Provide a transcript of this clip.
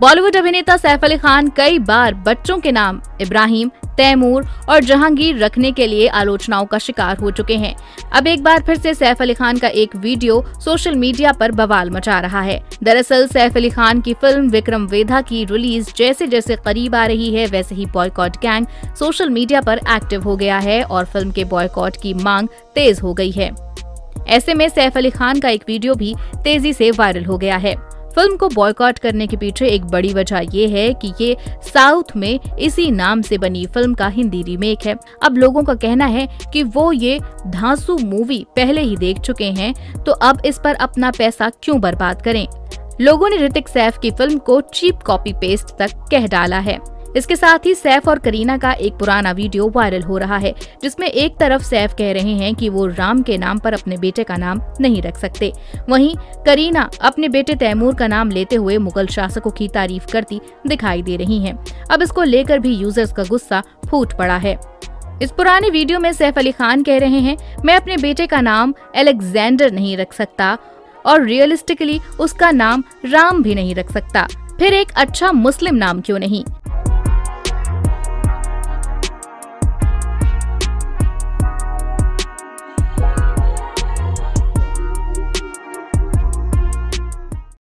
बॉलीवुड अभिनेता सैफ अली खान कई बार बच्चों के नाम इब्राहिम, तैमूर और जहांगीर रखने के लिए आलोचनाओं का शिकार हो चुके हैं। अब एक बार फिर से सैफ अली खान का एक वीडियो सोशल मीडिया पर बवाल मचा रहा है। दरअसल सैफ अली खान की फिल्म विक्रम वेधा की रिलीज जैसे जैसे करीब आ रही है, वैसे ही बॉयकॉट गैंग सोशल मीडिया पर एक्टिव हो गया है और फिल्म के बॉयकॉट की मांग तेज हो गई है। ऐसे में सैफ अली खान का एक वीडियो भी तेजी से वायरल हो गया है। फिल्म को बॉयकॉट करने के पीछे एक बड़ी वजह ये है कि ये साउथ में इसी नाम से बनी फिल्म का हिंदी रीमेक है। अब लोगों का कहना है कि वो ये धांसू मूवी पहले ही देख चुके हैं, तो अब इस पर अपना पैसा क्यों बर्बाद करें। लोगों ने ऋतिक सैफ की फिल्म को चीप कॉपी पेस्ट तक कह डाला है। इसके साथ ही सैफ और करीना का एक पुराना वीडियो वायरल हो रहा है, जिसमें एक तरफ सैफ कह रहे हैं कि वो राम के नाम पर अपने बेटे का नाम नहीं रख सकते, वहीं करीना अपने बेटे तैमूर का नाम लेते हुए मुगल शासकों की तारीफ करती दिखाई दे रही हैं। अब इसको लेकर भी यूजर्स का गुस्सा फूट पड़ा है। इस पुराने वीडियो में सैफ अली खान कह रहे हैं, मैं अपने बेटे का नाम अलेक्जेंडर नहीं रख सकता और रियलिस्टिकली उसका नाम राम भी नहीं रख सकता, फिर एक अच्छा मुस्लिम नाम क्यों नहीं।